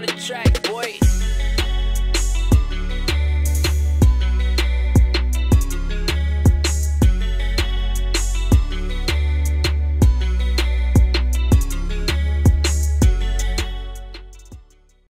on the track, boy.